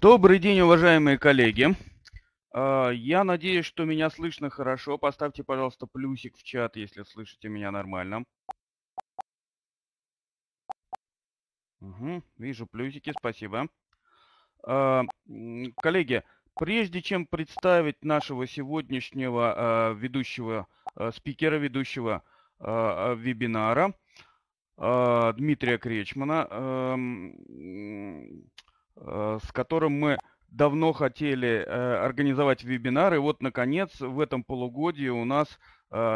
Добрый день, уважаемые коллеги. Я надеюсь, что меня слышно хорошо. Поставьте, пожалуйста, плюсик в чат, если слышите меня нормально. Угу, вижу плюсики, спасибо. Коллеги, прежде чем представить нашего сегодняшнего спикера ведущего вебинара Дмитрия Кречмана, с которым мы давно хотели организовать вебинар. И вот, наконец, в этом полугодии у нас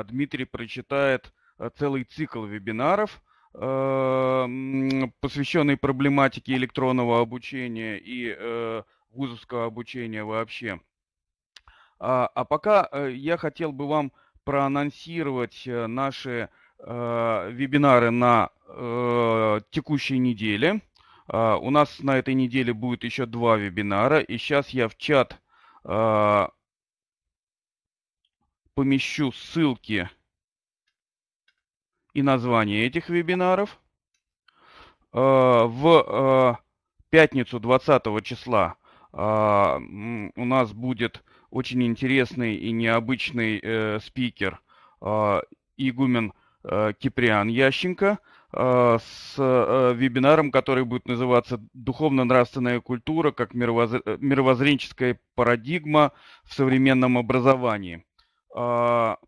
Дмитрий прочитает целый цикл вебинаров, посвященный проблематике электронного обучения и вузовского обучения вообще. А пока я хотел бы вам проанонсировать наши вебинары на текущей неделе. У нас на этой неделе будет еще два вебинара, и сейчас я в чат помещу ссылки и название этих вебинаров. В пятницу 20 числа у нас будет очень интересный и необычный спикер Игумен Киприан Ященко с вебинаром, который будет называться «Духовно-нравственная культура как мировоззренческая парадигма в современном образовании». Отец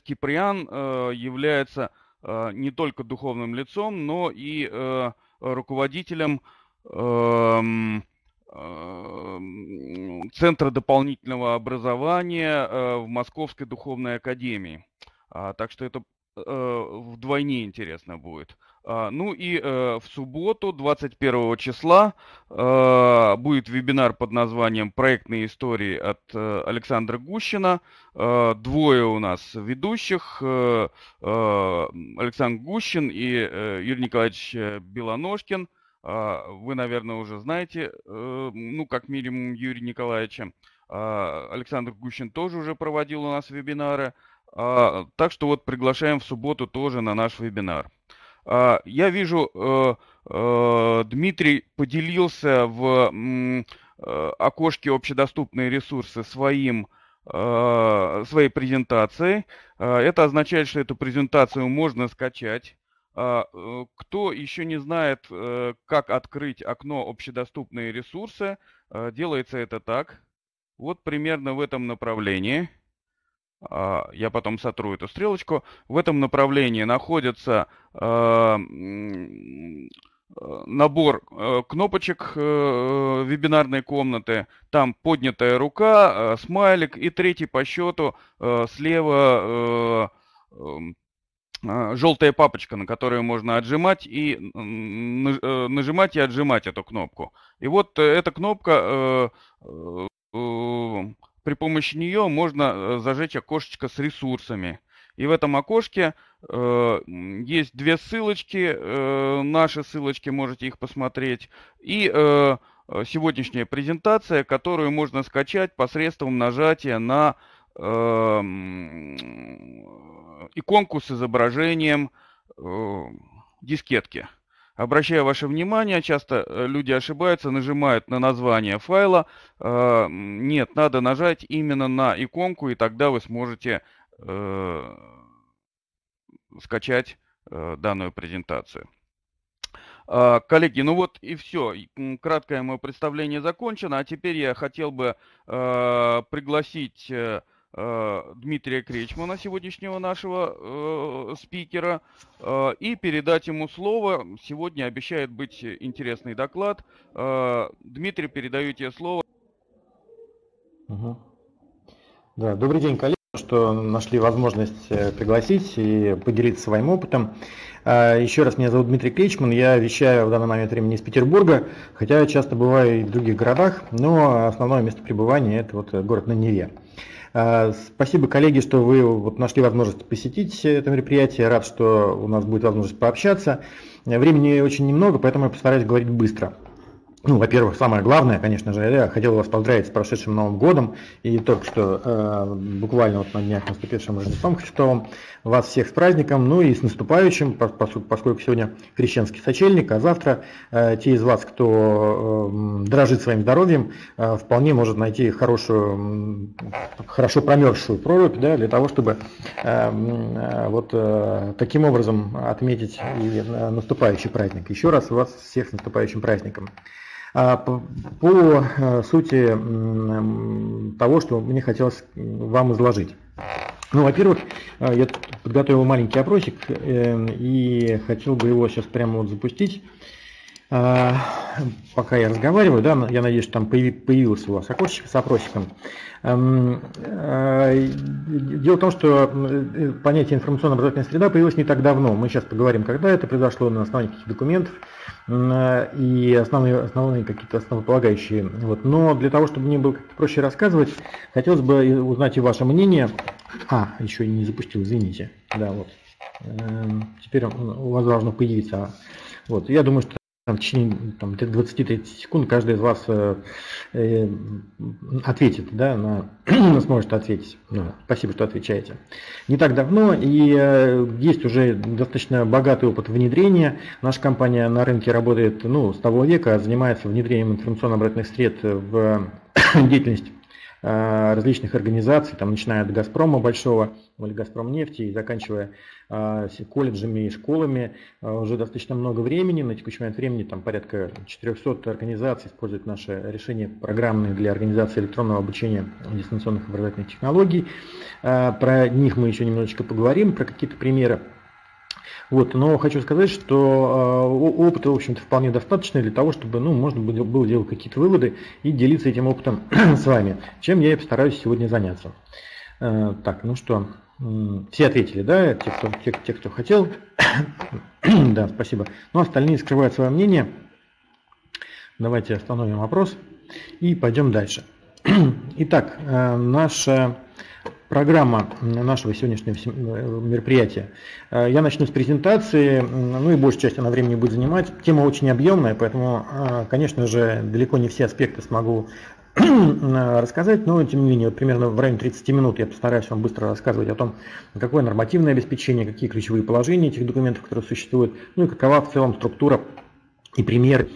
Киприан является не только духовным лицом, но и руководителем Центра дополнительного образования в Московской духовной академии. Так что это вдвойне интересно будет. Ну и в субботу, 21 числа, будет вебинар под названием «Проектные истории» от Александра Гущина. Двое у нас ведущих, Александр Гущин и Юрий Николаевич Белоножкин. Вы, наверное, уже знаете, ну, как минимум, Юрия Николаевича. Александр Гущин тоже уже проводил у нас вебинары. Так что вот приглашаем в субботу тоже на наш вебинар. Я вижу, Дмитрий поделился в окошке «Общедоступные ресурсы» своей презентацией. Это означает, что эту презентацию можно скачать. Кто еще не знает, как открыть окно «Общедоступные ресурсы», делается это так. Вот примерно в этом направлении. Я потом сотру эту стрелочку. В этом направлении находится набор кнопочек вебинарной комнаты. Там поднятая рука, смайлик и третий по счету слева желтая папочка, на которую можно нажимать и отжимать эту кнопку. И вот эта кнопка... При помощи нее можно зажечь окошечко с ресурсами. И в этом окошке есть две ссылочки, наши ссылочки, можете их посмотреть. И сегодняшняя презентация, которую можно скачать посредством нажатия на иконку с изображением дискетки. Обращаю ваше внимание, часто люди ошибаются, нажимают на название файла. Нет, надо нажать именно на иконку, и тогда вы сможете скачать данную презентацию. Коллеги, ну вот и все. Краткое мое представление закончено. А теперь я хотел бы пригласить Дмитрия Кречмана, сегодняшнего нашего спикера, и передать ему слово. Сегодня обещает быть интересный доклад. Дмитрий, передаю тебе слово. Угу. Да, добрый день, коллеги, что нашли возможность пригласить и поделиться своим опытом. Еще раз, меня зовут Дмитрий Кречман, я вещаю в данный момент времени из Петербурга, хотя часто бываю и в других городах, но основное место пребывания – это вот город на Неве. Спасибо, коллеги, что вы вот нашли возможность посетить это мероприятие. Рад, что у нас будет возможность пообщаться. Времени очень немного, поэтому я постараюсь говорить быстро. Ну, во-первых, самое главное, конечно же, я хотел вас поздравить с прошедшим Новым годом и только что, буквально вот на днях наступившим Рождеством Христовым, вас всех с праздником, ну и с наступающим, поскольку сегодня крещенский сочельник, а завтра те из вас, кто дорожит своим здоровьем, вполне может найти хорошо промерзшую прорубь, да, для того, чтобы таким образом отметить и наступающий праздник. Еще раз вас всех с наступающим праздником. По сути того, что мне хотелось вам изложить. Ну, во-первых, я подготовил маленький опросик и хотел бы его сейчас прямо вот запустить. Пока я разговариваю, да, я надеюсь, что там появился у вас окошечко с опросиком. Дело в том, что понятие информационно-образовательная среда появилось не так давно. Мы сейчас поговорим, когда это произошло, на основании каких документов и основные какие-то основополагающие. Вот. Но для того, чтобы мне было как-то проще рассказывать, хотелось бы узнать и ваше мнение. А, еще не запустил, извините. Да, вот. Теперь у вас должно появиться. Вот. Я думаю, что в течение 20-30 секунд каждый из вас ответит, да, сможет ответить. Да. Спасибо, что отвечаете. Не так давно, и есть уже достаточно богатый опыт внедрения. Наша компания на рынке работает с того века, занимается внедрением информационно-обратных средств в деятельность различных организаций, там, начиная от «Газпрома» большого, или «Газпром Нефти», и заканчивая колледжами и школами, уже достаточно много времени. На текущий момент времени там порядка 400 организаций используют наши решения программные для организации электронного обучения дистанционных образовательных технологий. Про них мы еще немножечко поговорим, про какие-то примеры. Вот, но хочу сказать, что опыта, в общем-то, вполне достаточно для того, чтобы можно было делать какие-то выводы и делиться этим опытом с вами, чем я и постараюсь сегодня заняться. Так, ну что, все ответили, да, те, кто хотел. Да, спасибо. Но остальные скрывают свое мнение. Давайте остановим вопрос и пойдем дальше. Итак, наша программа нашего сегодняшнего мероприятия. Я начну с презентации, и большая часть она времени будет занимать. Тема очень объемная, поэтому, конечно же, далеко не все аспекты смогу рассказать, но тем не менее, вот примерно в районе 30 минут я постараюсь вам быстро рассказывать о том, какое нормативное обеспечение, какие ключевые положения этих документов, которые существуют, и какова в целом структура и примеры.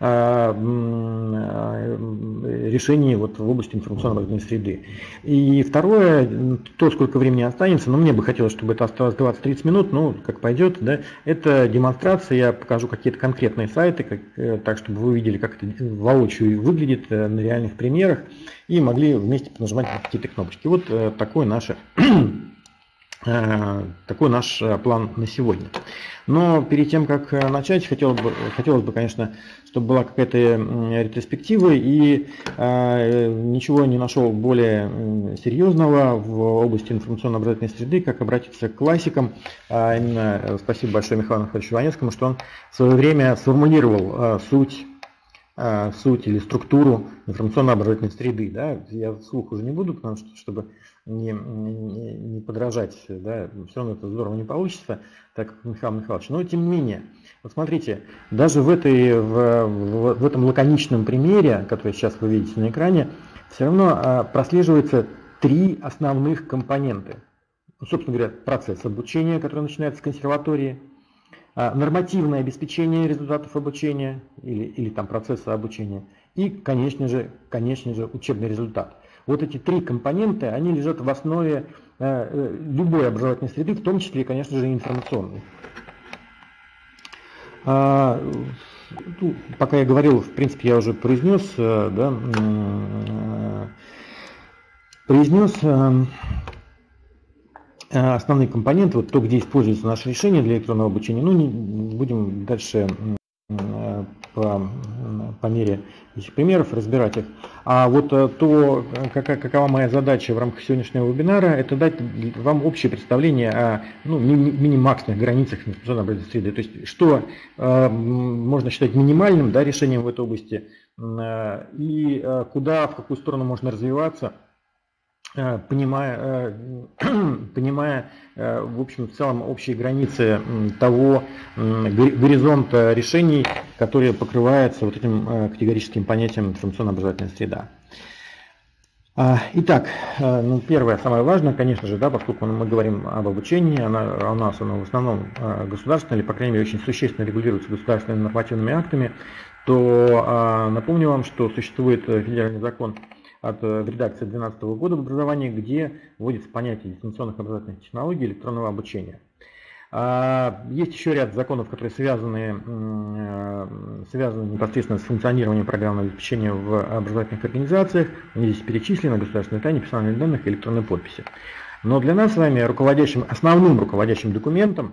решений вот в области информационной среды. И второе, то, сколько времени останется, но мне бы хотелось, чтобы это осталось 20-30 минут, ну, как пойдет, да, это демонстрация, я покажу какие-то конкретные сайты, так, чтобы вы увидели, как это воочию выглядит на реальных примерах, и могли вместе нажимать какие-то кнопочки. Вот такой наш план на сегодня. Но перед тем, как начать, хотелось бы, конечно, чтобы была какая-то ретроспектива, и ничего не нашел более серьезного в области информационно-образовательной среды, как обратиться к классикам. Именно спасибо большое Михаилу Анатольевичу Ванецкому, что он в свое время сформулировал суть или структуру информационно-образовательной среды. Да? Я вслух уже не буду, потому что, чтобы не подражать, да, все равно это здорово не получится, так как Михаил Михайлович. Но тем не менее, вот смотрите, даже в этом лаконичном примере, который сейчас вы видите на экране, все равно прослеживаются три основных компонента. Собственно говоря, процесс обучения, который начинается с консерватории, нормативное обеспечение результатов обучения или там процесса обучения и, конечно же, учебный результат. Вот эти три компонента, они лежат в основе любой образовательной среды, в том числе, конечно же, информационной. Пока я говорил, в принципе, я уже произнес, основные компоненты, вот то, где используется наше решение для электронного обучения, ну, будем дальше по мере этих примеров разбирать их. А вот то, какова моя задача в рамках сегодняшнего вебинара, это дать вам общее представление о минимаксных границах информационной среды. То есть, что можно считать минимальным, да, решением в этой области, и куда, в какую сторону можно развиваться, понимая, в общем, в целом общие границы того горизонта решений, которые покрываются вот этим категорическим понятием информационно-образовательная среда. Итак, ну, первое, самое важное, конечно же, да, поскольку мы говорим об обучении, у нас оно в основном государственное, или, по крайней мере, очень существенно регулируется государственными нормативными актами, то напомню вам, что существует федеральный закон от редакции 2012 года в образовании, где вводится понятие дистанционных образовательных технологий электронного обучения. Есть еще ряд законов, которые связаны непосредственно с функционированием программного обеспечения в образовательных организациях. Они здесь перечислены: государственная тайна, персональные данных, электронные подписи. Но для нас с вами основным руководящим документом,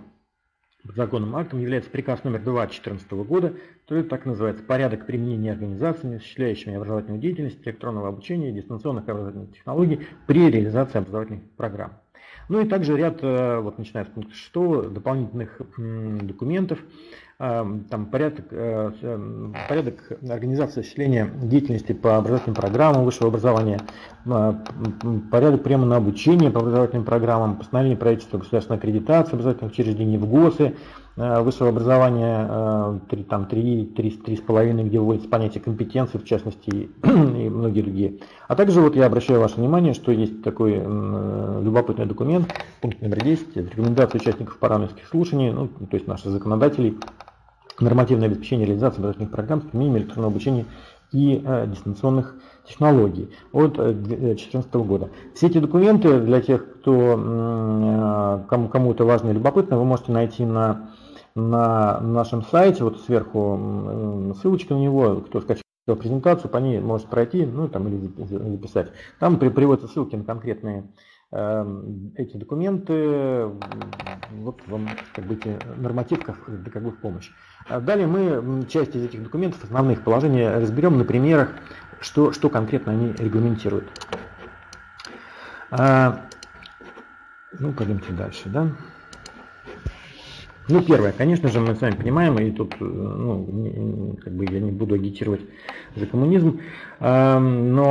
подзаконным актом, является приказ номер 2 от 2014 года, который так называется «Порядок применения организациями, осуществляющими образовательную деятельность, электронного обучения и дистанционных образовательных технологий при реализации образовательных программ». Ну и также ряд, вот начиная с пункта 6, дополнительных документов, там порядок организации осуществления деятельности по образовательным программам высшего образования, порядок приема на обучение по образовательным программам, постановление правительства о государственной аккредитации образовательных учреждений в ГОСы высшего образования 3.3, 3.5, где вводится понятие компетенции, в частности, и многие другие. А также вот я обращаю ваше внимание, что есть такой любопытный документ, пункт номер 10, рекомендации участников парламентских слушаний, ну, то есть наших законодателей, нормативное обеспечение реализации образовательных программ с применением электронного обучения и дистанционных технологий от 2014 года. Все эти документы, для тех, кому это важно и любопытно, вы можете найти на нашем сайте, вот сверху ссылочка на него, кто скачал презентацию, по ней может пройти, ну там или записать. Там приводятся ссылки на конкретные эти документы, вот вам как бы норматив как бы в помощь. Далее мы часть из этих документов, основных положений, разберем на примерах, что конкретно они регламентируют. Ну, пойдемте дальше, да? Ну, первое, конечно же, мы с вами понимаем, и тут как бы я не буду агитировать за коммунизм, но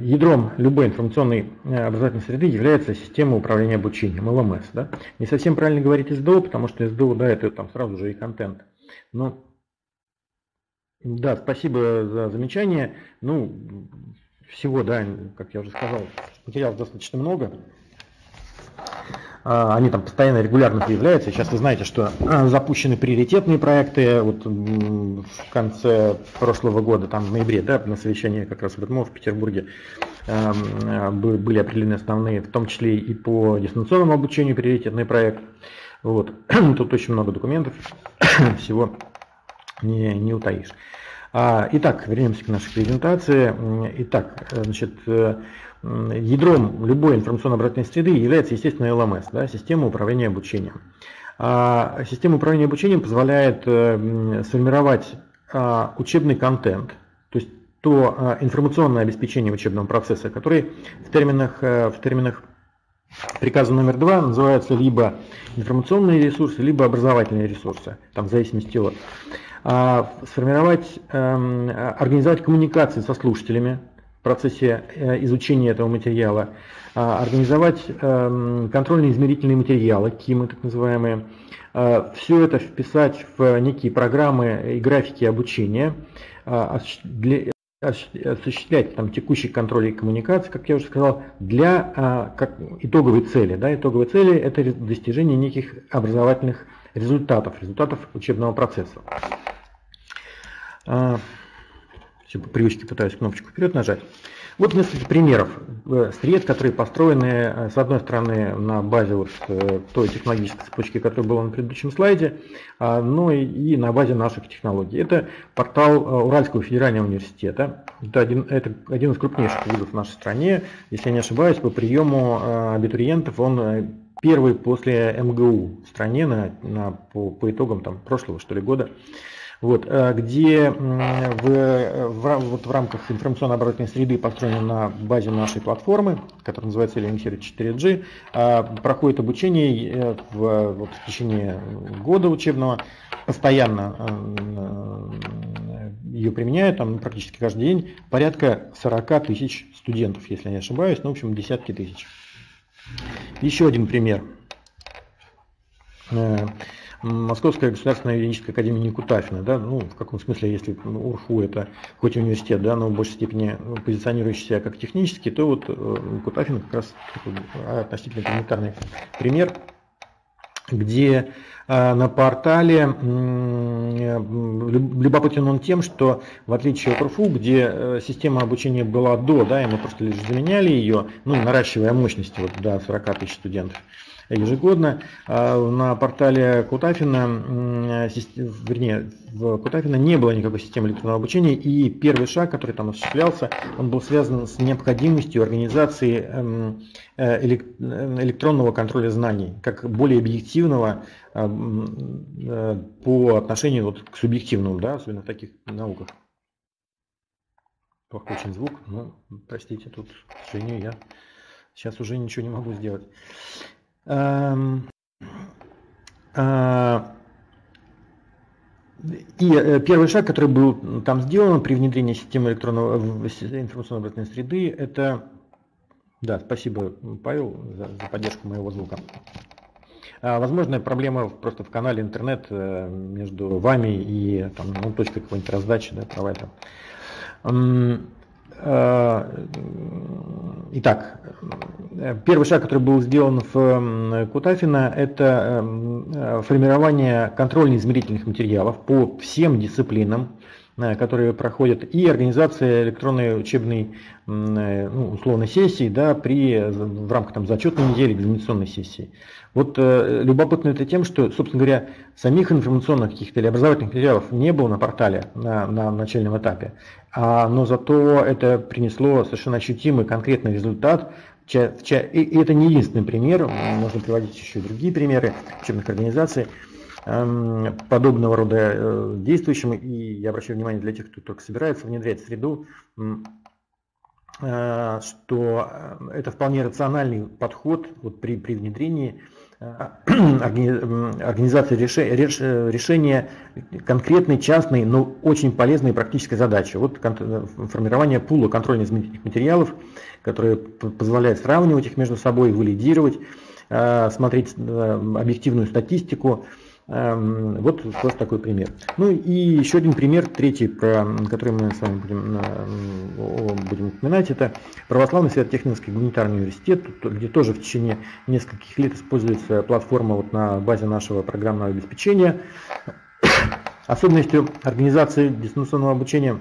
ядром любой информационной образовательной среды является система управления обучением, ЛМС. Да? Не совсем правильно говорить СДО, потому что СДО, да, это там сразу же и контент. Но, да, спасибо за замечание. Ну, всего, да, как я уже сказал, материалов достаточно много. Они там постоянно, регулярно появляются. Сейчас вы знаете, что запущены приоритетные проекты. Вот в конце прошлого года, там в ноябре, да, на совещании как раз в РТМО в Петербурге были определены основные, в том числе и по дистанционному обучению, приоритетный проект. Вот. Тут очень много документов, всего не утаишь. Итак, вернемся к нашей презентации. Итак, значит, ядром любой информационно-обратной среды является, естественно, ЛМС, да, система управления обучением. Система управления обучением позволяет сформировать учебный контент, то есть то информационное обеспечение учебного процесса, который в терминах приказа номер 2 называются либо информационные ресурсы, либо образовательные ресурсы, там, в зависимости от. Сформировать, организовать коммуникации со слушателями в процессе изучения этого материала, организовать контрольно-измерительные материалы, КИМы так называемые, все это вписать в некие программы и графики обучения, осуществлять там текущий контроль и коммуникации, как я уже сказал, для итоговой цели. Да, итоговые цели – это достижение неких образовательных результатов учебного процесса. Все по привычке пытаюсь кнопочку вперед нажать. Вот несколько примеров сред, которые построены, с одной стороны, на базе вот той технологической цепочки, которая была на предыдущем слайде, но и на базе наших технологий. Это портал Уральского федерального университета. Это один из крупнейших вузов в нашей стране. Если я не ошибаюсь, по приему абитуриентов он первый после МГУ в стране по итогам там, прошлого, что ли, года. Вот, где в рамках информационно-обратной среды, построенной на базе нашей платформы, которая называется LMCR 4G, проходит обучение в течение года учебного, постоянно ее применяют, там практически каждый день, порядка 40 тысяч студентов, если я не ошибаюсь, ну, в общем, десятки тысяч. Еще один пример. Московская государственная юридическая академия Кутафина, да, ну, в каком смысле, если УРФУ это хоть и университет, да, но в большей степени позиционирующийся как технический, то вот Кутафина как раз относительно гуманитарный пример, где на портале любопытен он тем, что в отличие от РФУ, где система обучения была до, да, и мы просто лишь заменяли ее, ну, наращивая мощности вот до 40 тысяч студентов ежегодно, на портале Кутафина, вернее, в Кутафина не было никакой системы электронного обучения, и первый шаг, который там осуществлялся, он был связан с необходимостью организации электронного контроля знаний, как более объективного по отношению вот к субъективному, да, особенно в таких науках. Плохой очень звук, но, простите, тут, к сожалению, я сейчас уже ничего не могу сделать. И первый шаг, который был там сделан при внедрении системы электронного информационно-обратной среды, это, да, спасибо, Павел, за поддержку моего звука. Возможно, проблема просто в канале интернет между вами и там, ну, точкой какой-нибудь раздачи, да, провайдера. Итак, первый шаг, который был сделан в Кутафина, это формирование контрольно-измерительных материалов по всем дисциплинам, которые проходят, и организация электронной учебной, ну, условной сессии, да, в рамках там зачетной недели, экзаменационной сессии. Вот любопытно это тем, что, собственно говоря, самих информационных каких-то или образовательных материалов не было на портале на начальном этапе, но зато это принесло совершенно ощутимый конкретный результат. И это не единственный пример, можно приводить еще и другие примеры учебных организаций, подобного рода действующим, и я обращаю внимание для тех, кто только собирается внедрять среду, что это вполне рациональный подход вот при внедрении организации решения конкретной, частной, но очень полезной практической задачи. Вот формирование пула контрольно-измерительных материалов, которые позволяют сравнивать их между собой, валидировать, смотреть объективную статистику, Вот просто такой пример. Ну и еще один пример, третий, про который мы с вами будем упоминать, это православный Свято-Тихоновский гуманитарный университет, где тоже в течение нескольких лет используется платформа вот на базе нашего программного обеспечения. Особенностью организации дистанционного обучения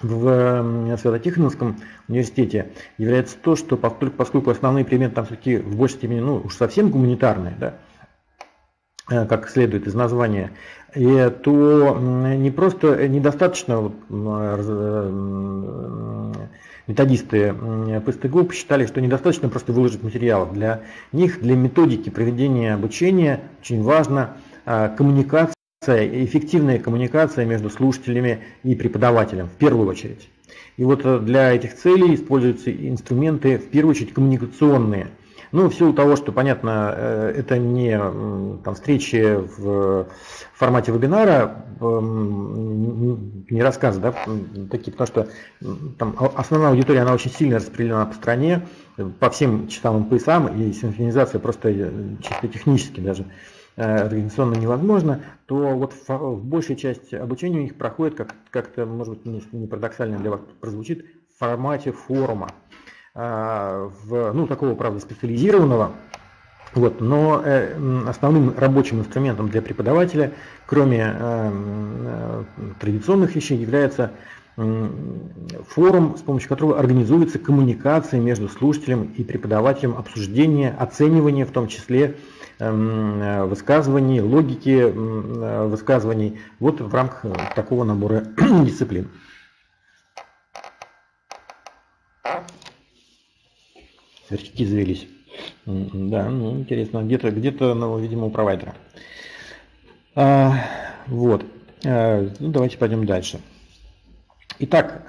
в Свято-Тихоновском университете является то, что поскольку основные предметы там все-таки в большей степени, ну уж совсем гуманитарные, да, как следует из названия, то не просто недостаточно методисты ПСТГУ посчитали, что недостаточно просто выложить материал. Для них, для методики проведения обучения очень важна коммуникация, эффективная коммуникация между слушателями и преподавателем в первую очередь. И вот для этих целей используются инструменты в первую очередь коммуникационные. Ну, в силу того, что, понятно, это не там, встречи в формате вебинара, не рассказы, да, такие, потому что там основная аудитория, она очень сильно распределена по стране, по всем часовым поясам, и синхронизация просто чисто технически даже организационно невозможно, то вот в большей части обучения у них проходит, как-то, может быть, не парадоксально для вас прозвучит, в формате форума. Ну, такого, правда, специализированного, вот, но основным рабочим инструментом для преподавателя, кроме традиционных вещей, является форум, с помощью которого организуется коммуникация между слушателем и преподавателем, обсуждение, оценивание, в том числе высказываний, логики высказываний, вот в рамках такого набора дисциплин. Сверчки завелись. Да, ну интересно, где-то, ну, видимо, у провайдера. Вот. Ну, давайте пойдем дальше. Итак,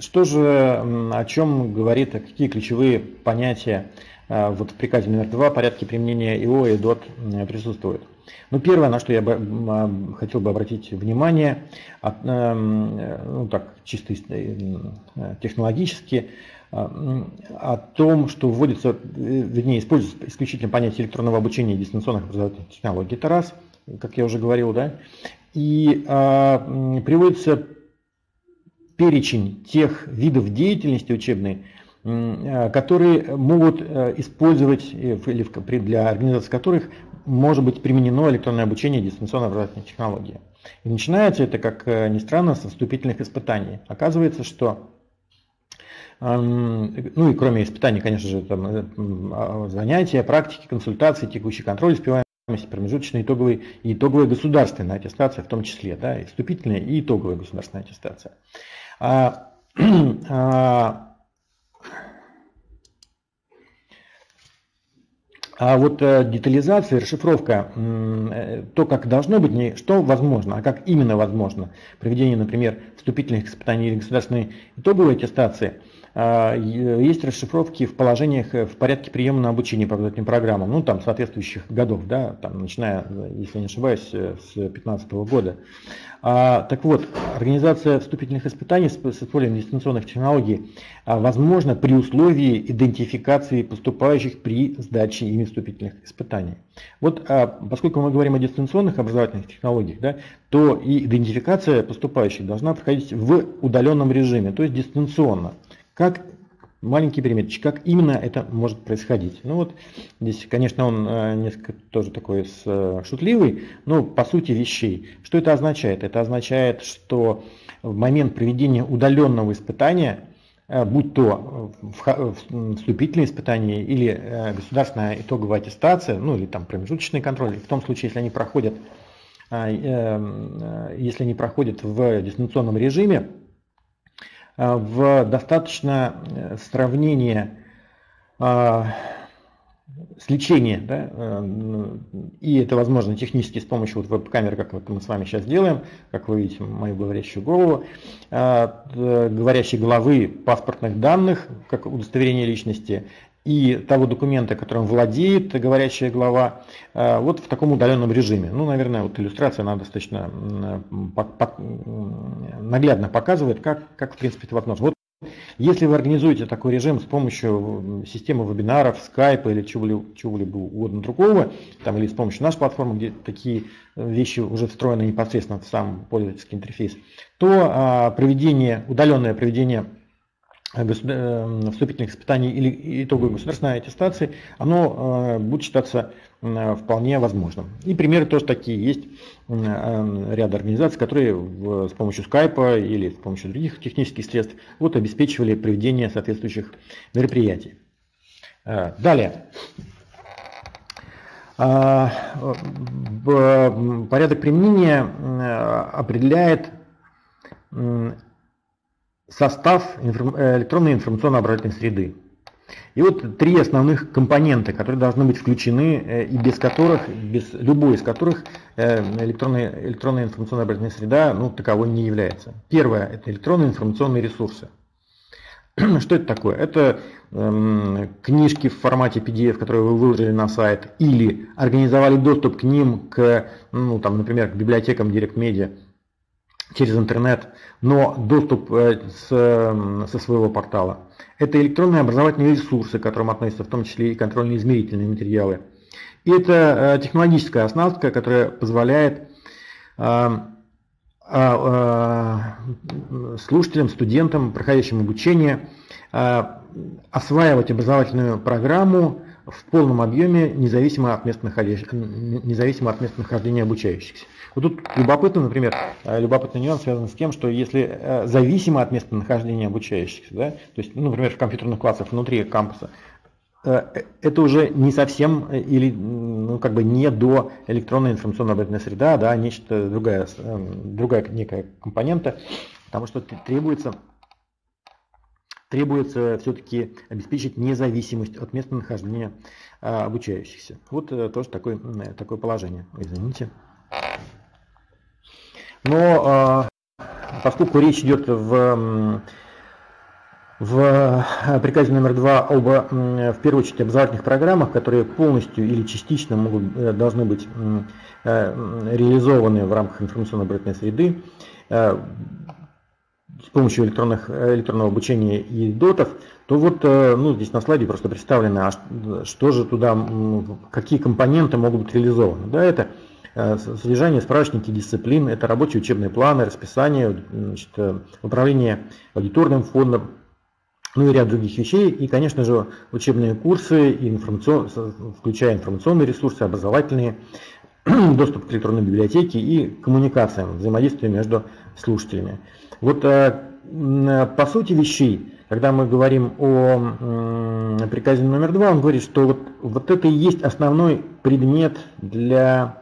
что же, о чем говорит, какие ключевые понятия вот в приказе номер 2 порядке применения ИО и ДОТ присутствуют? Ну, первое, на что я бы хотел бы обратить внимание, ну, так, чисто технологически, о том, что вводится, вернее, используется исключительно понятие электронного обучения и дистанционных образовательных технологий. Это раз, как я уже говорил, да, и приводится перечень тех видов деятельности учебной, которые могут использовать или для организации которых может быть применено электронное обучение и дистанционно образовательные технологии. И начинается это, как ни странно, со вступительных испытаний. Оказывается, что, ну и кроме испытаний, конечно же, там, занятия, практики, консультации, текущий контроль, успеваемость, промежуточная, итоговая государственная аттестация, в том числе, да, и вступительная, и итоговая государственная аттестация. А вот детализация, расшифровка, то, как должно быть, не что возможно, а как именно возможно проведение, например, вступительных испытаний или государственной итоговой аттестации, есть расшифровки в положениях в порядке приема на обучение по образовательным программам, ну там соответствующих годов, да, там, начиная, если не ошибаюсь, с 2015 года. Так вот, организация вступительных испытаний с использованием дистанционных технологий возможна при условии идентификации поступающих при сдаче ими вступительных испытаний. Вот, поскольку мы говорим о дистанционных образовательных технологиях, да, то и идентификация поступающих должна проходить в удаленном режиме, то есть дистанционно. Как маленький приметчик, как именно это может происходить? Ну вот здесь, конечно, он несколько тоже такой шутливый, но по сути вещей. Что это означает? Это означает, что в момент проведения удаленного испытания, будь то вступительные испытания или государственная итоговая аттестация, ну или там промежуточный контроль, в том случае, если они проходят в дистанционном режиме, в достаточно сравнение сличения, да, и это возможно технически с помощью вот веб-камеры, как мы с вами сейчас делаем, как вы видите мою говорящую голову, говорящей головы, паспортных данных, как удостоверение личности, и того документа, которым владеет говорящая голова, вот в таком удаленном режиме. Ну, наверное, вот иллюстрация, она достаточно наглядно показывает, как в принципе это возможно. Вот Если вы организуете такой режим с помощью системы вебинаров, скайпа или чего-либо угодно другого, там, или с помощью нашей платформы, где такие вещи уже встроены непосредственно в сам пользовательский интерфейс, то проведение, удаленное проведение вступительных испытаний или итоговой государственной аттестации, оно будет считаться вполне возможным. И примеры тоже такие есть, ряд организаций, которые с помощью скайпа или с помощью других технических средств вот обеспечивали проведение соответствующих мероприятий. Далее. Порядок применения определяет состав электронной информационно-образовательной среды. И вот три основных компонента, которые должны быть включены и без любой из которых электронная информационно-образовательная среда таковой не является. Первое – это электронные информационные ресурсы. Что это такое? Это книжки в формате PDF, которые вы выложили на сайт, или организовали доступ к ним, к, например, к библиотекам Директ-Медиа, через интернет, но доступ со своего портала. Это электронные образовательные ресурсы, к которым относятся в том числе и контрольно-измерительные материалы. И это технологическая оснастка, которая позволяет слушателям, студентам, проходящим обучение, осваивать образовательную программу в полном объеме, независимо от местонахождения обучающихся. Вот тут любопытно, например, любопытный нюанс связан с тем, что если зависимо от местонахождения обучающихся, да, то есть, например, в компьютерных классах внутри кампуса, это уже не совсем или не до электронной информационно-образовательной среда, да, нечто другая некая компонента, потому что требуется все-таки обеспечить независимость от местонахождения обучающихся. Вот тоже такое положение. Извините. Но поскольку речь идет в приказе номер 2 в первую очередь образовательных программах, которые полностью или частично должны быть реализованы в рамках информационно-образовательной среды с помощью электронного обучения и дотов, то вот здесь на слайде просто представлено, что же туда, какие компоненты могут быть реализованы. Да, это содержание, справочники, дисциплин, это рабочие учебные планы, расписание, управление аудиторным фондом, ну и ряд других вещей. И, конечно же, учебные курсы, включая информационные ресурсы, образовательные, доступ к электронной библиотеке и коммуникациям, взаимодействию между слушателями. Вот по сути вещей, когда мы говорим о приказе номер 2, он говорит, что вот это и есть основной предмет для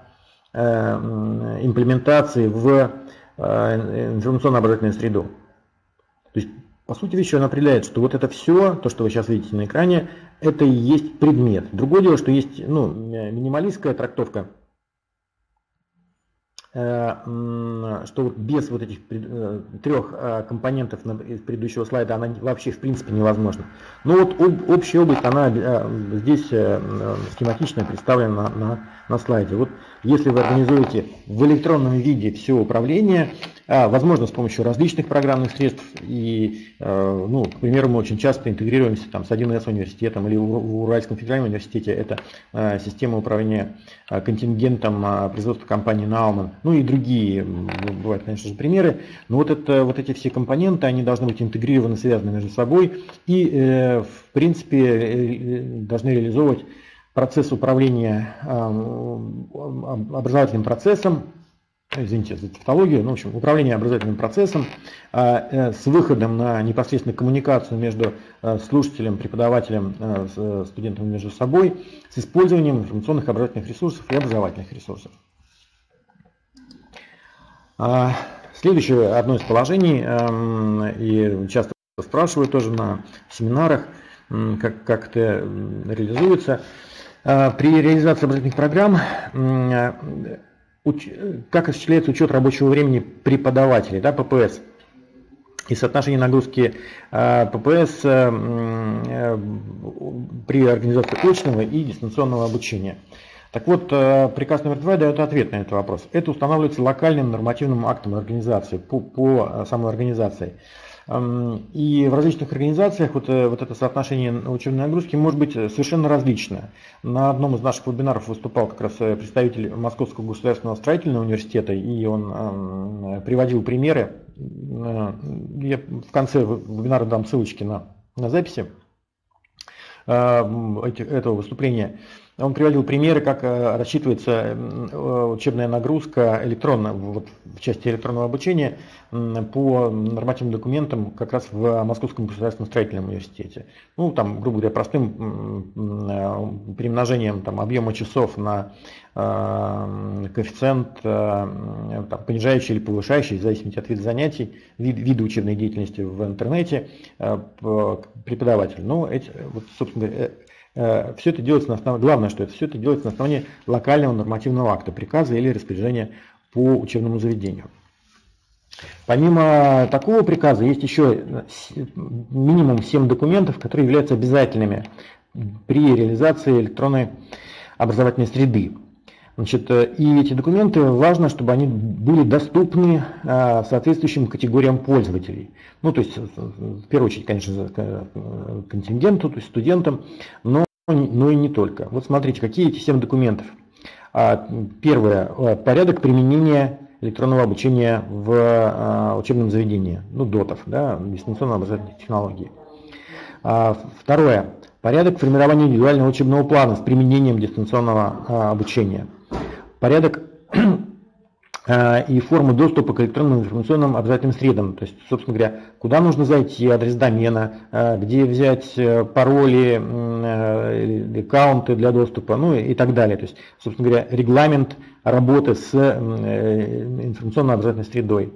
имплементации в информационно-образовательную среду. То есть, по сути вещи, он определяет, что вот это все, то, что вы сейчас видите на экране, это и есть предмет. Другое дело, что есть минималистская трактовка, что без вот этих трех компонентов из предыдущего слайда она вообще в принципе невозможна. Но вот общая область, она здесь схематично представлена на слайде. Вот если вы организуете в электронном виде все управление, возможно, с помощью различных программных средств, и, к примеру, мы очень часто интегрируемся с 1С университетом или в Уральском федеральном университете, это система управления контингентом производства компании Наумен, ну и другие, бывают, конечно же, примеры, но вот эти все компоненты, они должны быть интегрированы, связаны между собой и, в принципе, должны реализовывать процесс управления образовательным процессом, извините за тавтологию, в общем, управление образовательным процессом с выходом на непосредственную коммуникацию между слушателем, преподавателем, студентами между собой, с использованием информационных образовательных ресурсов и образовательных ресурсов. Следующее одно из положений, и часто спрашивают тоже на семинарах, как это реализуется. При реализации образовательных программ как осуществляется учет рабочего времени преподавателей, да, ППС, и соотношение нагрузки ППС при организации очного и дистанционного обучения. Так вот, приказ номер 2 дает ответ на этот вопрос. Это устанавливается локальным нормативным актом организации по самой организации. И в различных организациях вот это соотношение учебной нагрузки может быть совершенно различное. На одном из наших вебинаров выступал как раз представитель Московского государственного строительного университета, и он приводил примеры. Я в конце вебинара дам ссылочки на записи этого выступления. Он приводил примеры, как рассчитывается учебная нагрузка электронно, вот в части электронного обучения по нормативным документам как раз в Московском государственном строительном университете. Ну, там, грубо говоря, простым перемножением там, объема часов на коэффициент, там, понижающий или повышающий, в зависимости от вида занятий, вида учебной деятельности в интернете, преподаватель. Ну, вот, собственно говоря, все это делается на основании, главное, что это все это делается на основании локального нормативного акта, приказа или распоряжения по учебному заведению. Помимо такого приказа есть еще минимум 7 документов, которые являются обязательными при реализации электронной образовательной среды. Значит, и эти документы важно, чтобы они были доступны соответствующим категориям пользователей. Ну, то есть, в первую очередь, конечно, контингенту, то есть студентам, но и не только. Вот смотрите, какие эти 7 документов. Первое, порядок применения электронного обучения в учебном заведении, ну, ДОТов, да, дистанционно-образовательных технологий. Второе, порядок формирования индивидуального учебного плана с применением дистанционного обучения. Порядок и формы доступа к электронным информационным обязательным средам. То есть, собственно говоря, куда нужно зайти, адрес домена, где взять пароли, аккаунты для доступа, ну и так далее. То есть, собственно говоря, регламент работы с информационно-обязательной средой.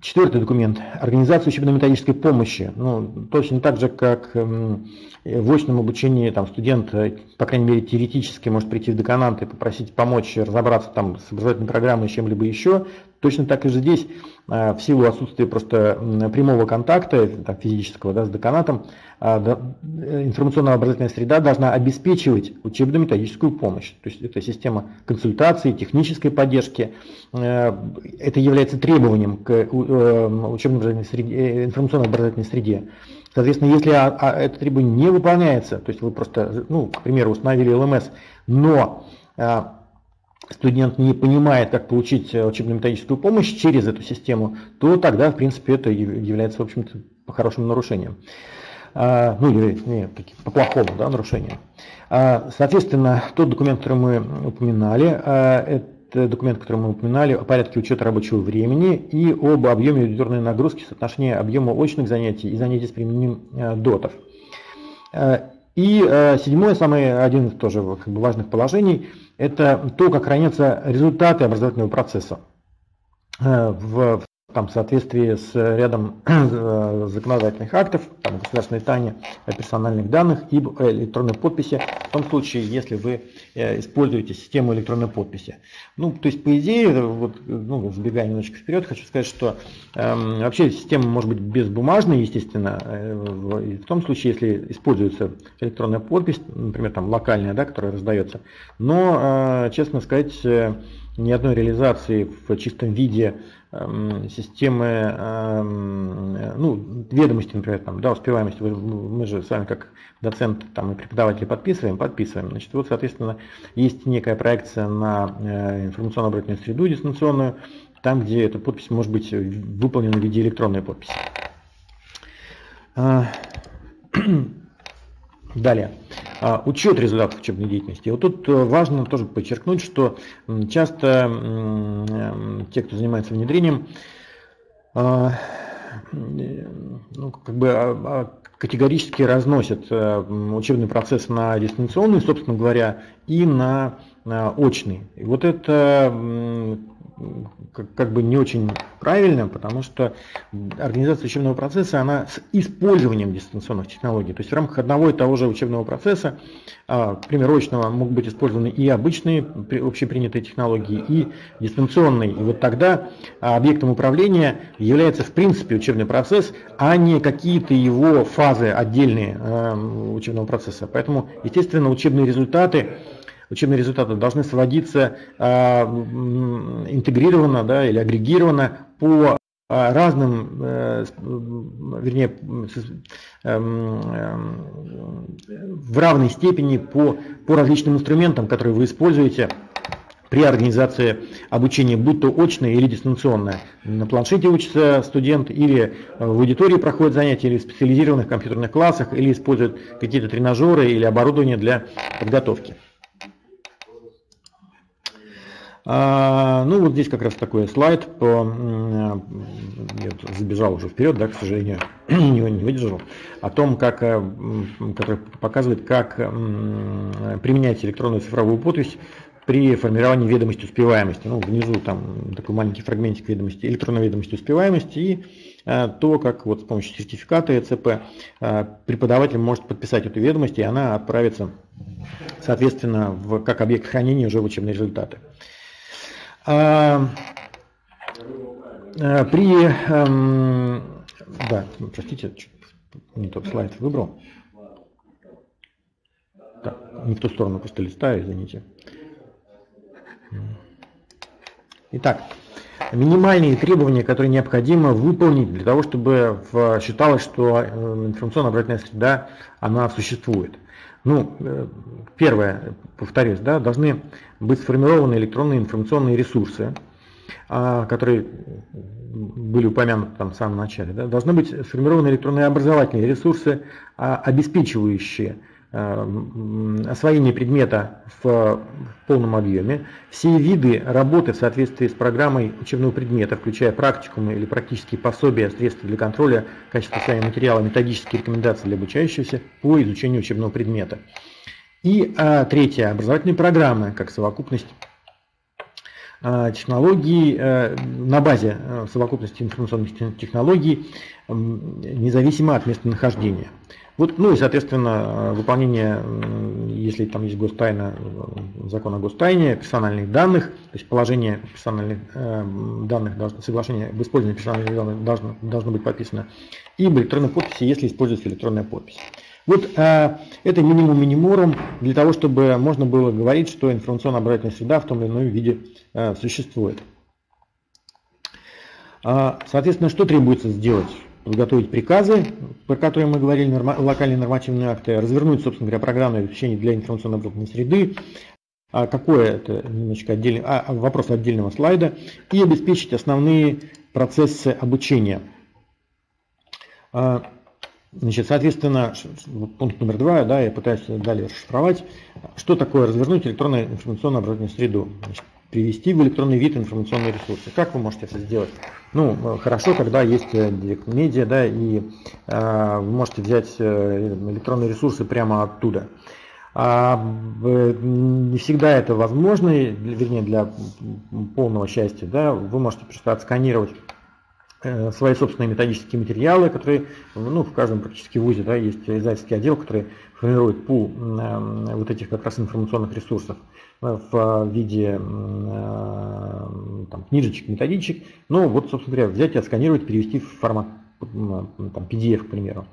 Четвертый документ. Организация учебно-методической помощи. Ну, точно так же, как в очном обучении там, студент, по крайней мере, теоретически может прийти в деканат и попросить помочь разобраться там, с образовательной программой и чем-либо еще. Точно так и же здесь, в силу отсутствия просто прямого контакта так, физического да, с деканатом, информационно-образовательная среда должна обеспечивать учебно-методическую помощь. То есть это система консультаций, технической поддержки. Это является требованием к информационно-образовательной среде. Соответственно, если это требование не выполняется, то есть вы просто, ну, к примеру, установили ЛМС, но студент не понимает, как получить учебно-методическую помощь через эту систему, то тогда, в принципе, это является, в общем-то, по-хорошему нарушением. Ну, или по-плохому да, нарушением. Соответственно, тот документ, который мы упоминали, это документ, который мы упоминали, о порядке учета рабочего времени и об объеме аудиторной нагрузки, соотношении объема очных занятий и занятий с применением ДОТов. И седьмое, самый один из тоже как бы, важных положений, это то, как хранятся результаты образовательного процесса в соответствии с рядом законодательных актов, там, государственной тайны, персональных данных и электронной подписи, в том случае, если вы используете систему электронной подписи. Ну, то есть, по идее, вот, ну, сбегая немножечко вперед, хочу сказать, что вообще система может быть безбумажной, естественно, в том случае, если используется электронная подпись, например, там, локальная, да, которая раздается, но, честно сказать, ни одной реализации в чистом виде системы, ну, ведомости, например, там, да, успеваемость, мы же с вами как доцент там, и преподаватели подписываем. Значит, вот, соответственно, есть некая проекция на информационно-обратную среду дистанционную, там, где эта подпись может быть выполнена в виде электронной подписи. Далее. Учет результатов учебной деятельности. Вот тут важно тоже подчеркнуть, что часто те, кто занимается внедрением, ну, как бы категорически разносят учебный процесс на дистанционный, собственно говоря, и на очный. И вот это как бы не очень правильно, потому что организация учебного процесса, она с использованием дистанционных технологий, то есть в рамках одного и того же учебного процесса, примерочного, могут быть использованы и обычные общепринятые технологии, и дистанционные. И вот тогда объектом управления является в принципе учебный процесс, а не какие-то его фазы отдельные учебного процесса. Поэтому, естественно, учебные результаты должны сводиться интегрированно да, или агрегированно по разным, вернее, в равной степени по различным инструментам, которые вы используете при организации обучения, будь то очное или дистанционное. На планшете учится студент, или в аудитории проходят занятия, или в специализированных компьютерных классах, или используют какие-то тренажеры или оборудование для подготовки. Ну вот здесь как раз такой слайд, я забежал уже вперед, да, к сожалению, его не выдержал, о том, который показывает, как применять электронную цифровую подпись при формировании ведомости успеваемости. Ну, внизу там такой маленький фрагментик ведомости, электронной ведомости успеваемости, и то, как вот с помощью сертификата ЭЦП преподаватель может подписать эту ведомость, и она отправится, соответственно, как объект хранения уже в учебные результаты. Да, простите, не тот слайд выбрал. Так, не в ту сторону просто листаю, извините. Итак, минимальные требования, которые необходимо выполнить для того, чтобы считалось, что информационно-образовательная среда, она существует. Ну, первое, повторюсь, да, должны быть сформированы электронные информационные ресурсы, которые были упомянуты там в самом начале, да, должны быть сформированы электронные образовательные ресурсы, обеспечивающие освоение предмета в полном объеме, все виды работы в соответствии с программой учебного предмета, включая практикумы или практические пособия, средства для контроля качества освоения материала, методические рекомендации для обучающихся по изучению учебного предмета. И третье, образовательные программы как совокупность технологий, на базе совокупности информационных технологий, независимо от местонахождения. Вот, ну и, соответственно, выполнение, если там есть гостайна, закон о гостайне, персональных данных, то есть положение персональных данных, соглашение об использовании персональных данных должно быть подписано, и в электронной подписи, если используется электронная подпись. Вот это минимум миниморум для того, чтобы можно было говорить, что информационно-образовательная среда в том или ином виде существует. Соответственно, что требуется сделать? Подготовить приказы, про которые мы говорили, локальные нормативные акты, развернуть, собственно говоря, программное обеспечение для информационно-образовательной среды, какое это немножечко отдельный, вопрос отдельного слайда, и обеспечить основные процессы обучения. Значит, соответственно, пункт номер 2, да, я пытаюсь далее расшифровать, что такое развернуть электронную информационно-образовательную среду. Значит, привести в электронный вид информационные ресурсы. Как вы можете это сделать? Ну, хорошо, когда есть Директ-Медиа, да, и вы можете взять электронные ресурсы прямо оттуда. Не всегда это возможно, вернее, для полного счастья, да, вы можете просто отсканировать свои собственные методические материалы, которые, ну, в каждом практически вузе, да, есть издательский отдел, который формирует пул вот этих как раз информационных ресурсов в виде там, книжечек, методичек. Ну, вот, собственно говоря, взять и отсканировать, перевести в формат там, PDF, к примеру.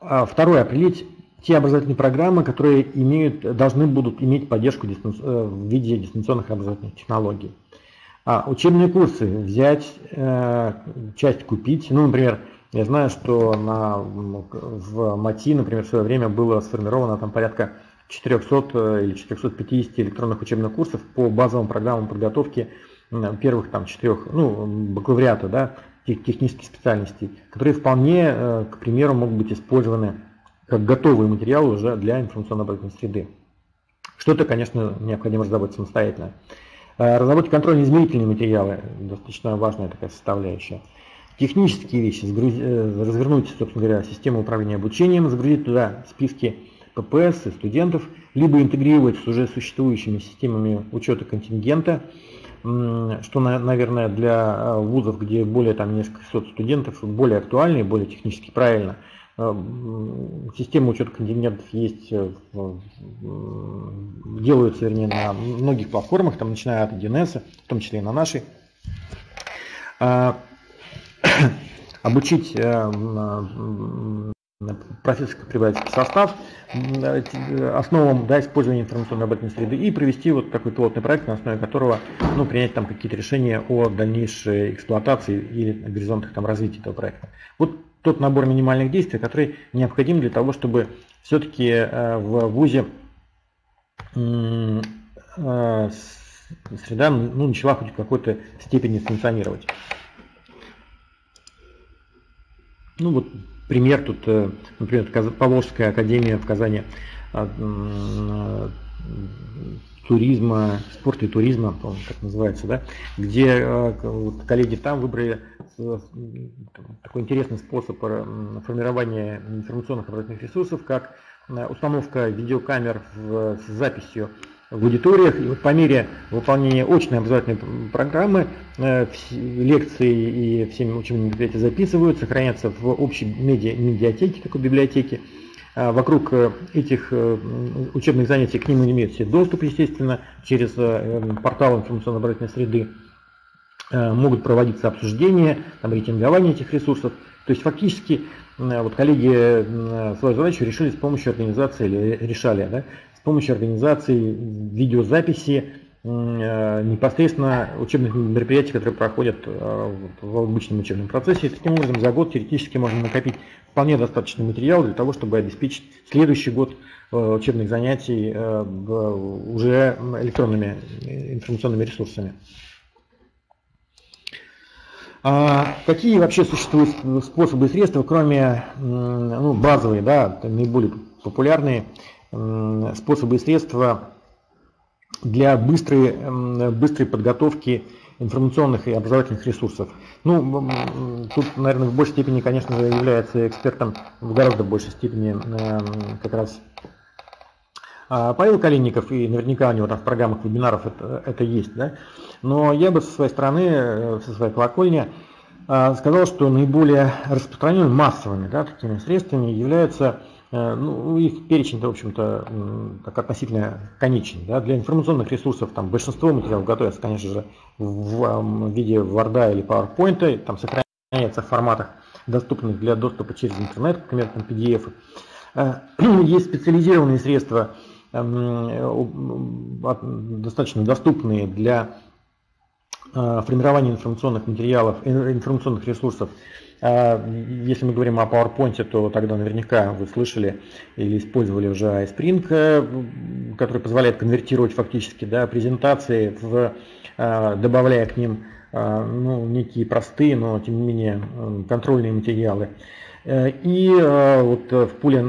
Второе, определить те образовательные программы, которые должны будут иметь поддержку в виде дистанционных образовательных технологий. Учебные курсы взять, часть купить. Ну, например, я знаю, что в МАТИ, например, в свое время было сформировано там порядка 400 или 450 электронных учебных курсов по базовым программам подготовки первых там четырех, ну, бакалавриата, да, технических специальностей, которые вполне, к примеру, могут быть использованы как готовые материалы уже для информационно-образовательной среды. Что-то, конечно, необходимо разработать самостоятельно. Разработать контрольно-измерительные материалы, достаточно важная такая составляющая. Технические вещи, развернуть, собственно говоря, систему управления обучением, загрузить туда списки ППС и студентов, либо интегрировать с уже существующими системами учета контингента, что, наверное, для вузов, где более там несколько сот студентов, более актуально и более технически правильно. Система учета контингентов есть, делаются, вернее, на многих платформах, там, начиная от 1С, в том числе и на нашей. Обучить профессорско прибавить состав основам, да, использования информационной обратной среды и провести вот такой пилотный проект, на основе которого, ну, принять там какие-то решения о дальнейшей эксплуатации или горизонтах там развития этого проекта. Вот тот набор минимальных действий, который необходим для того, чтобы все-таки в ВУЗе среда, ну, начала хоть в какой-то степени функционировать. Ну вот пример тут, например, Поволжская академия в Казани туризма, спорта и туризма, по-моему, как называется, да, где коллеги там выбрали такой интересный способ формирования информационных оборотных ресурсов, как установка видеокамер с записью в аудиториях, и вот по мере выполнения очной образовательной программы лекции и все учебные мероприятия записывают, сохраняются в общей медиатеке, такой библиотеке. Вокруг этих учебных занятий к ним имеют все доступ, естественно, через портал информационно-образовательной среды. Могут проводиться обсуждения, там, рейтингование этих ресурсов. То есть фактически вот коллеги свою задачу решили с помощью организации, или решали, да, с помощью организации видеозаписи непосредственно учебных мероприятий, которые проходят в обычном учебном процессе. И таким образом за год теоретически можно накопить вполне достаточный материал для того, чтобы обеспечить следующий год учебных занятий уже электронными информационными ресурсами. Какие вообще существуют способы и средства, кроме, ну, базовые, да, наиболее популярные способы и средства для быстрой подготовки информационных и образовательных ресурсов? Ну, тут, наверное, в большей степени, конечно, является экспертом в гораздо большей степени как раз Павел Калинников, и наверняка у него там в программах вебинаров это есть, да? Но я бы со своей стороны, со своей колокольни сказал, что наиболее распространенными массовыми, да, такими средствами являются, ну, их перечень-то, в общем-то, так относительно конечен. Да? Для информационных ресурсов там большинство материалов готовятся, конечно же, в виде Word или PowerPoint, там сохраняется в форматах, доступных для доступа через интернет, например, там PDF. Есть специализированные средства, достаточно доступные для формирования информационных материалов, информационных ресурсов. Если мы говорим о PowerPoint, то тогда наверняка вы слышали или использовали уже iSpring, который позволяет конвертировать фактически, да, презентации, добавляя к ним, ну, некие простые, но тем не менее контрольные материалы. И вот в пуле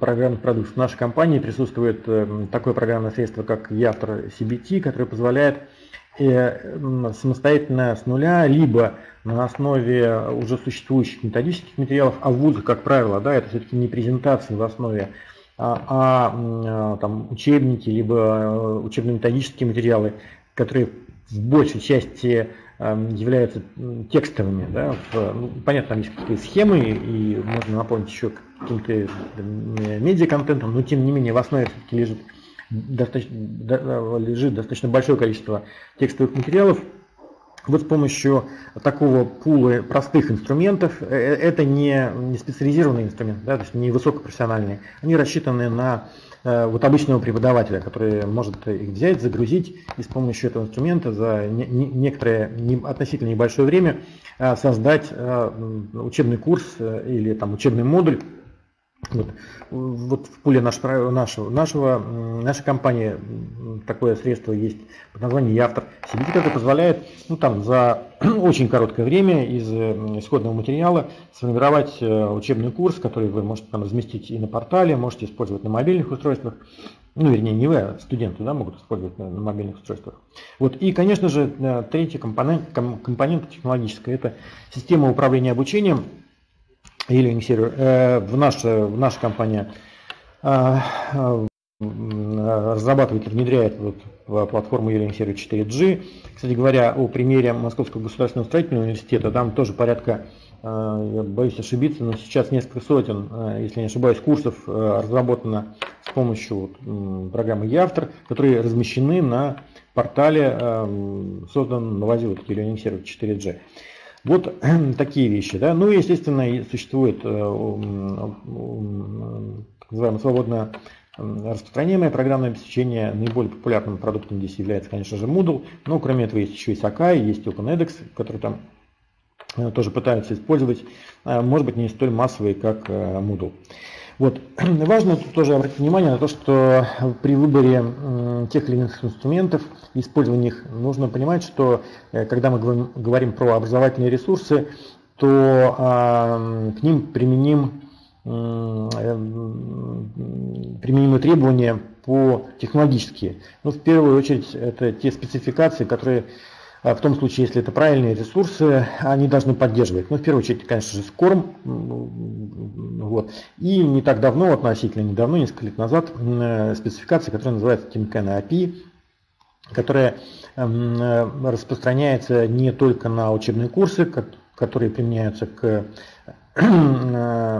программных продуктов нашей компании присутствует такое программное средство, как «Я автор CBT», которое позволяет самостоятельно с нуля, либо на основе уже существующих методических материалов, а вузы, как правило, да, это все-таки не презентации в основе, а там, учебники, либо учебно-методические материалы, которые в большей части являются текстовыми. Да, ну, понятно, там есть какие-то схемы, и можно наполнить еще каким-то медиа-контентом, но тем не менее в основе все-таки лежит достаточно большое количество текстовых материалов. Вот с помощью такого пула простых инструментов, это не специализированные инструменты, да, то есть не высокопрофессиональные, они рассчитаны на вот обычного преподавателя, который может их взять, загрузить и с помощью этого инструмента за некоторое относительно небольшое время создать учебный курс или там учебный модуль. Вот в пуле нашей компании такое средство есть под названием «Я автор CBT», которое позволяет, ну, там, за очень короткое время из исходного материала сформировать учебный курс, который вы можете там разместить и на портале, можете использовать на мобильных устройствах. Ну, вернее, не вы, а студенты, да, могут использовать на мобильных устройствах. Вот. И, конечно же, третий компонент технологический – это система управления обучением. eLearning Server. Наша компания разрабатывает и внедряет вот платформу eLearning Server 4G. Кстати говоря, о примере Московского государственного строительного университета, там тоже порядка, я боюсь ошибиться, но сейчас несколько сотен, если не ошибаюсь, курсов разработано с помощью программы «Я автор», которые размещены на портале, создан, новозил eLearning Server 4G. Вот такие вещи. Да? Ну и, естественно, существует так называемое свободно распространяемое программное обеспечение. Наиболее популярным продуктом здесь является, конечно же, Moodle. Но кроме этого есть еще и Sakai, есть OpenEdX, который там тоже пытаются использовать, может быть, не столь массовые, как Moodle. Вот. Важно тут тоже обратить внимание на то, что при выборе тех или иных инструментов, использовании их, нужно понимать, что когда мы говорим про образовательные ресурсы, то к ним применимы требования по технологические. Ну, в первую очередь, это те спецификации, которые в том случае, если это правильные ресурсы, они должны поддерживать. Ну, в первую очередь, конечно же, SCORM. Вот. И не так давно, относительно недавно, несколько лет назад, спецификация, которая называется Tin Can API, которая распространяется не только на учебные курсы, которые применяются которые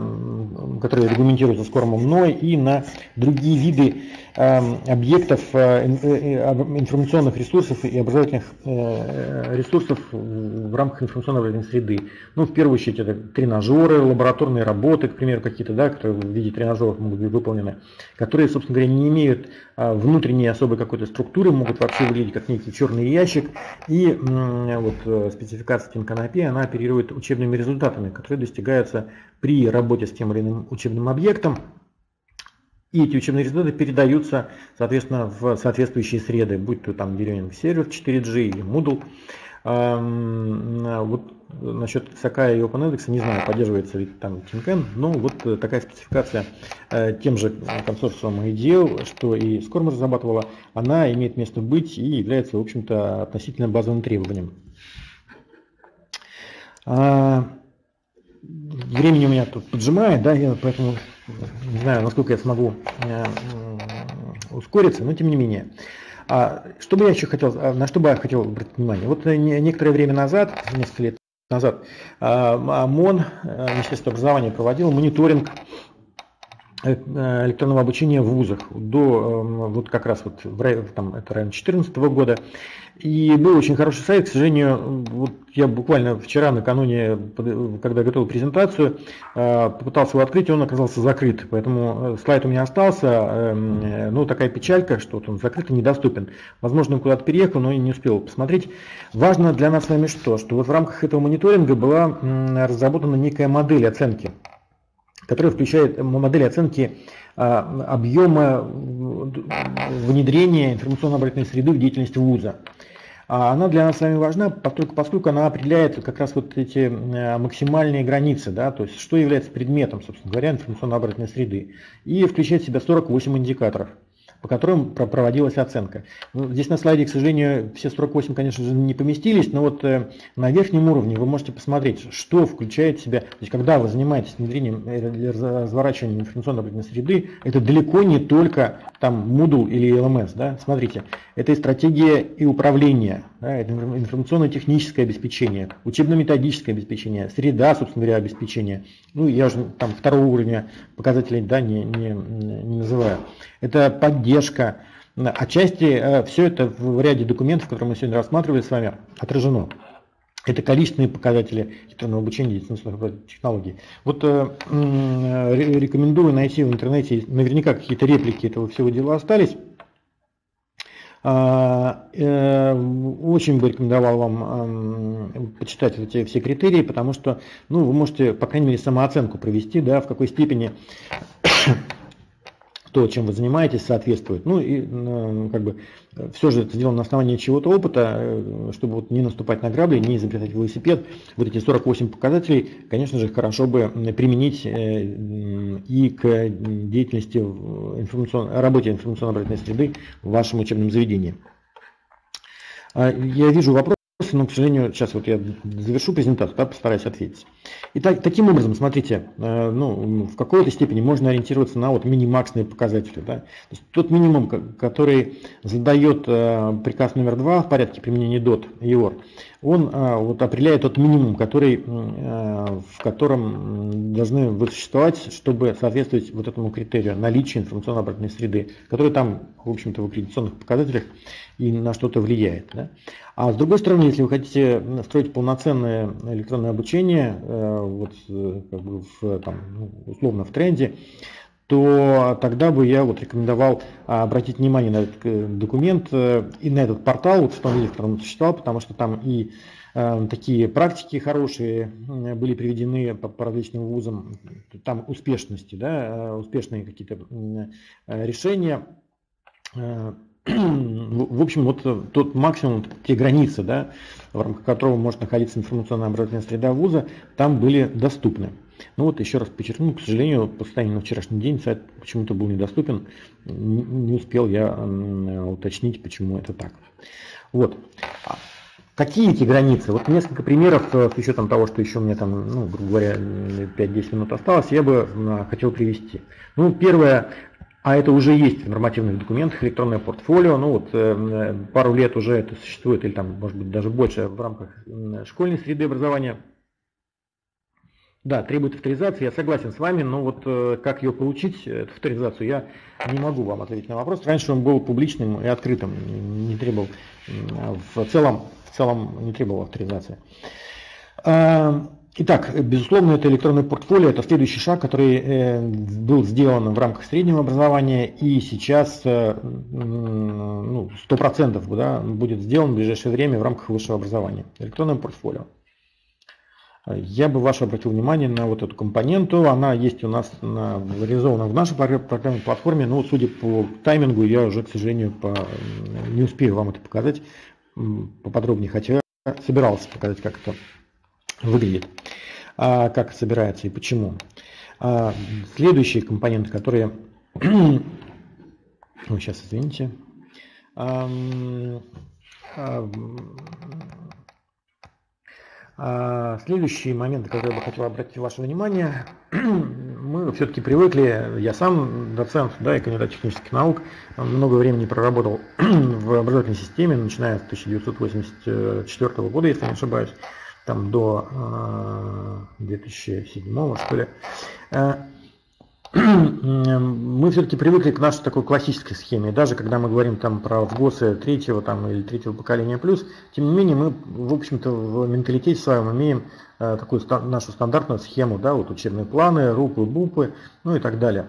регламентируются SCORM, но и на другие виды объектов, информационных ресурсов и образовательных ресурсов в рамках информационной среды. Ну, в первую очередь, это тренажеры, лабораторные работы, к примеру, какие-то, да, которые в виде тренажеров могут быть выполнены, которые, собственно говоря, не имеют внутренней особой какой-то структуры, могут вообще выглядеть как некий черный ящик. И вот спецификация Tin Can API, она оперирует учебными результатами, которые достигают при работе с тем или иным учебным объектом, и эти учебные результаты передаются, соответственно, в соответствующие среды, будь то там eLearning Server 4G или Moodle. Вот насчет Sakai и OpenEdX, не знаю, поддерживается ли там Tin Can, но вот такая спецификация тем же консорциумом IDEO, что и SCORM разрабатывала, она имеет место быть и является, в общем-то, относительно базовым требованием. Времени у меня тут поджимает, да, я поэтому не знаю, насколько я смогу ускориться, но тем не менее. На что бы я хотел обратить внимание? Вот некоторое время назад, несколько лет назад, ОМОН, Министерство образования, проводил мониторинг электронного обучения в вузах до вот как раз вот там, это район 2014 года, и был очень хороший совет. К сожалению, вот я буквально вчера накануне, когда готовил презентацию, попытался его открыть, и он оказался закрыт, поэтому слайд у меня остался. Ну, такая печалька, что он закрыт и недоступен. Возможно, он куда-то переехал, но не успел посмотреть. Важно для нас с вами что? Что вот в рамках этого мониторинга была разработана некая модель оценки, которая включает модель оценки объема внедрения информационно-образовательной среды в деятельность вуза. Она для нас с вами важна, поскольку она определяет как раз вот эти максимальные границы, да, то есть что является предметом, собственно говоря, информационно-образовательной среды, и включает в себя 48 индикаторов, по которым проводилась оценка. Здесь на слайде, к сожалению, все 48, конечно же, не поместились, но вот на верхнем уровне вы можете посмотреть, что включает в себя, то есть когда вы занимаетесь внедрением или разворачиванием информационно-образовательной среды, это далеко не только там Moodle или LMS, да? Смотрите, это и стратегия, и управление, да? Это информационно-техническое обеспечение, учебно-методическое обеспечение, среда, собственно говоря, обеспечение, ну я же там второго уровня показателей, да, не называю, это поддержка. Отчасти все это в ряде документов, которые мы сегодня рассматривали с вами, отражено. Это количественные показатели электронного обучения дистанционных технологий. Вот рекомендую найти в интернете, наверняка какие-то реплики этого всего дела остались. Очень бы рекомендовал вам почитать эти все критерии, потому что, ну, вы можете, по крайней мере, самооценку провести, да, в какой степени то, чем вы занимаетесь, соответствует. Ну и как бы все же это сделано на основании чего-то опыта, чтобы вот не наступать на грабли, не изобретать велосипед. Вот эти 48 показателей, конечно же, хорошо бы применить и к деятельности, работе информационно-образовательной среды в вашем учебном заведении. Я вижу вопросы, но, к сожалению, сейчас вот я завершу презентацию, да, постараюсь ответить. И таким образом, смотрите, ну, в какой-то степени можно ориентироваться на вот минимаксные показатели. Да? То есть тот минимум, который задает приказ номер 2 в порядке применения DOT и OR, он вот определяет тот минимум, который, в котором должны вы существовать, чтобы соответствовать вот этому критерию наличия информационно-обратной среды, который там, в общем-то, в аккредитационных показателях и на что-то влияет. Да? А с другой стороны, если вы хотите строить полноценное электронное обучение, вот, как бы в, там, условно в тренде, то тогда бы я вот рекомендовал обратить внимание на этот документ и на этот портал, вот, что он существовал, потому что там и такие практики хорошие были приведены по различным вузам, там успешности, да, успешные какие-то решения. В общем, вот тот максимум, те границы, да, в рамках которого может находиться информационно-образовательная среда вуза, там были доступны. Ну вот еще раз подчеркну, к сожалению, по состоянию на вчерашний день сайт почему-то был недоступен, не успел я уточнить, почему это так. Вот. Какие эти границы? Вот несколько примеров, с учетом того, что еще у меня там, ну, грубо говоря, 5-10 минут осталось, я бы хотел привести. Ну, первое. А это уже есть в нормативных документах, электронное портфолио, ну вот пару лет уже это существует, или там, может быть, даже больше в рамках школьной среды образования. Да, требует авторизации, я согласен с вами, но вот как ее получить, эту авторизацию, я не могу вам ответить на вопрос. Раньше он был публичным и открытым, не требовал, в целом не требовал авторизации. Итак, безусловно, это электронное портфолио, это следующий шаг, который был сделан в рамках среднего образования и сейчас 100%, да, будет сделан в ближайшее время в рамках высшего образования. Электронное портфолио. Я бы ваше обратил внимание на вот эту компоненту, она есть у нас реализована в нашей программной платформе, но судя по таймингу, я уже, к сожалению, не успею вам это показать поподробнее, хотя собирался показать, как это выглядит, как собирается и почему. Следующие компоненты, которые... Ой, сейчас, извините. Следующие моменты, которые я бы хотел обратить ваше внимание, мы все-таки привыкли, я сам доцент, да, и кандидат технических наук, много времени проработал в образовательной системе, начиная с 1984 года, если не ошибаюсь, там до 2007, что ли, мы все-таки привыкли к нашей такой классической схеме. Даже когда мы говорим там про ВГОСы третьего там, или третьего поколения плюс, тем не менее мы, в общем-то, в менталитете своем имеем такую нашу стандартную схему, да, вот учебные планы, рупы, бупы, ну и так далее.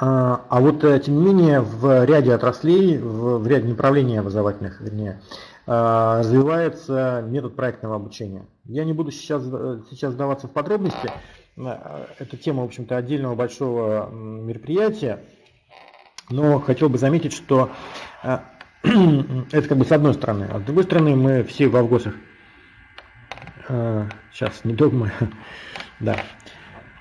А вот, тем не менее, в ряде отраслей, в ряде направлений образовательных, вернее, развивается метод проектного обучения. Я не буду сейчас вдаваться в подробности. Это тема, в общем-то, отдельного большого мероприятия. Но хотел бы заметить, что это как бы с одной стороны. А с другой стороны, мы все в ВГОСах. Сейчас, не догмы. Да.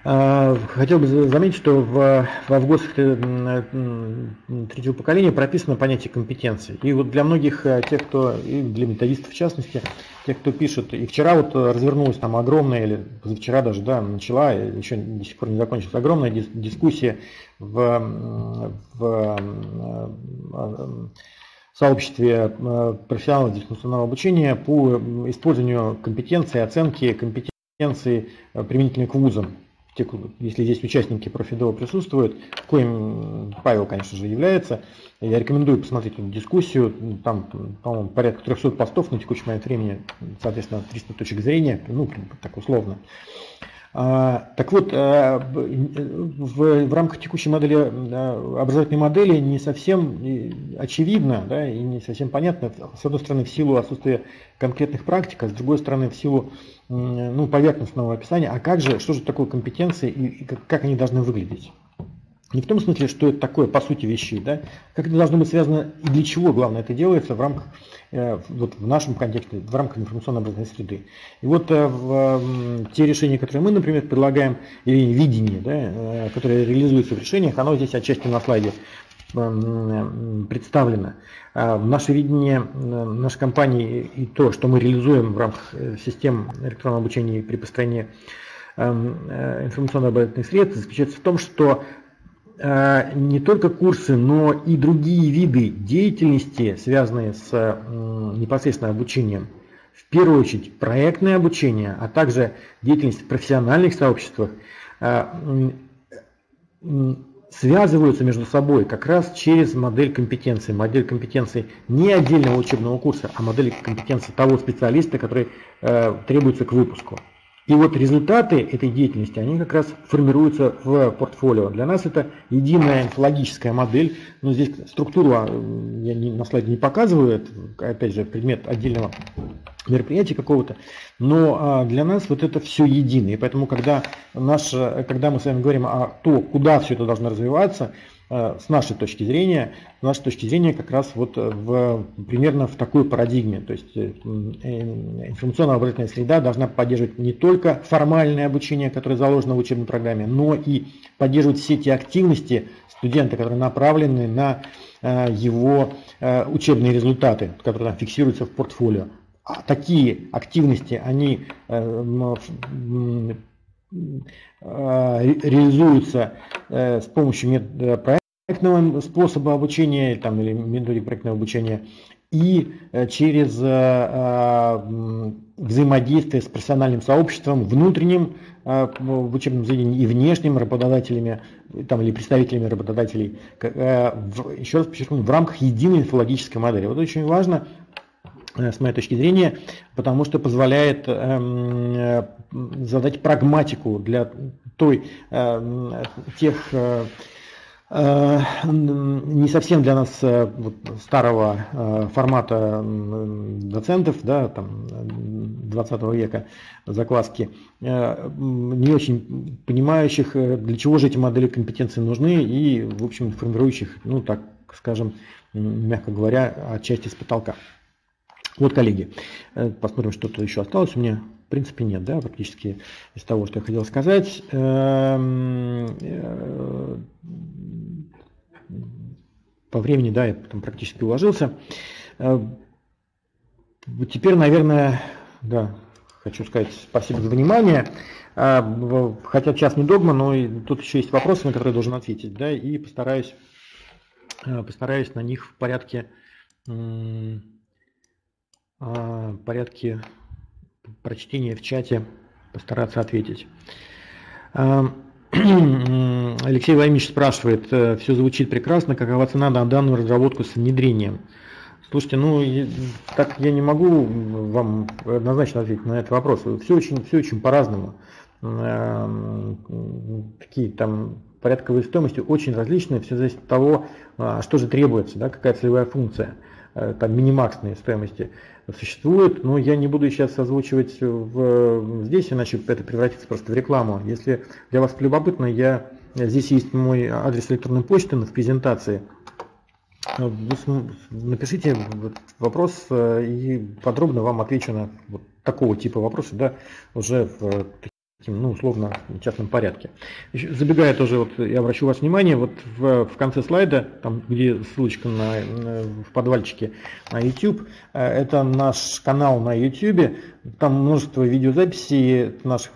Хотел бы заметить, что во ВГОСах третьего поколения прописано понятие компетенции. И вот для многих тех, кто, и для методистов в частности, тех, кто пишет, и вчера вот развернулась там огромная, или позавчера даже, да, начала, еще до сих пор не закончилась, огромная дискуссия в сообществе профессионалов дистанционного обучения по использованию компетенции, оценки компетенции применительно к вузам. Если здесь участники профидо присутствуют, коим Павел, конечно же, является, я рекомендую посмотреть эту дискуссию, там, по-моему, порядка 300 постов на текущий момент времени, соответственно, 300 точек зрения, ну, так условно. Так вот, в рамках текущей модели, образовательной модели не совсем очевидно, да, и не совсем понятно, с одной стороны, в силу отсутствия конкретных практик, а с другой стороны, в силу, ну, поверхностного описания, а как же, что же такое компетенции и как они должны выглядеть. Не в том смысле, что это такое по сути вещи, да, как это должно быть связано и для чего, главное, это делается в рамках, вот в нашем контексте, в рамках информационно-образовательной среды. И вот те решения, которые мы, например, предлагаем, или видение, да, которое реализуется в решениях, оно здесь отчасти на слайде представлено. В наше видение нашей компании и то, что мы реализуем в рамках систем электронного обучения при построении информационно-образовательных средств, заключается в том, что не только курсы, но и другие виды деятельности, связанные с непосредственно обучением, в первую очередь проектное обучение, а также деятельность в профессиональных сообществах, связываются между собой как раз через модель компетенции. Модель компетенции не отдельного учебного курса, а модель компетенции того специалиста, который требуется к выпуску. И вот результаты этой деятельности, они как раз формируются в портфолио. Для нас это единая онтологическая модель. Но здесь структуру я на слайде не показываю, это, опять же, предмет отдельного мероприятия какого-то. Но для нас вот это все едино. И поэтому, когда мы с вами говорим о том, куда все это должно развиваться, с нашей точки зрения, как раз вот примерно в такой парадигме. То есть информационно-образовательная среда должна поддерживать не только формальное обучение, которое заложено в учебной программе, но и поддерживать все те активности студента, которые направлены на его учебные результаты, которые фиксируются в портфолио. А такие активности, они реализуются с помощью проектного способа обучения или методики проектного обучения и через взаимодействие с профессиональным сообществом, внутренним в учебном заведении и внешним работодателями или представителями работодателей, еще раз подчеркну, в рамках единой инфологической модели. Вот очень важно, с моей точки зрения, потому что позволяет задать прагматику для тех не совсем для нас старого формата доцентов, да, там, 20 века закваски, не очень понимающих, для чего же эти модели компетенции нужны и, в общем, формирующих, ну, так скажем, мягко говоря, отчасти с потолка. Вот, коллеги, посмотрим, что-то еще осталось. У меня, в принципе, нет, да, практически из того, что я хотел сказать. По времени, да, я там практически уложился. Теперь, наверное, да, хочу сказать спасибо за внимание. Хотя час не догма, но и тут еще есть вопросы, на которые я должен ответить, да, и постараюсь на них в порядке... прочтения в чате постараться ответить. Алексей Ваймич спрашивает: все звучит прекрасно, какова цена на данную разработку с внедрением? Слушайте, ну так я не могу вам однозначно ответить на этот вопрос. Все очень по-разному. Такие там порядковые стоимости очень различные, все зависит от того, что же требуется, да, какая целевая функция. Там минимаксные стоимости существуют, но я не буду сейчас озвучивать здесь, иначе это превратится просто в рекламу. Если для вас любопытно, здесь есть мой адрес электронной почты в презентации. Напишите вопрос, и подробно вам отвечу на вот такого типа вопросы, да, уже в таким, ну, условно, частном порядке. Забегая тоже, я обращу ваше внимание, в конце слайда, там, где ссылочка в подвальчике на YouTube, это наш канал на YouTube, там множество видеозаписей наших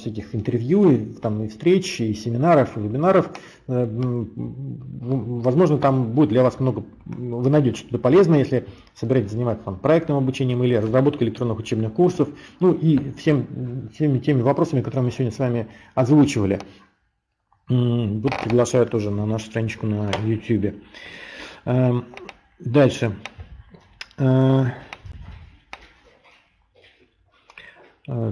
всяких интервью, там и встреч, и семинаров, и вебинаров. Возможно, там будет для вас вы найдете что-то полезное, если собираетесь заниматься проектным обучением или разработкой электронных учебных курсов, ну и всеми теми вопросами, которые мы сегодня с вами озвучивали. Вот приглашаю тоже на нашу страничку на YouTube. Дальше.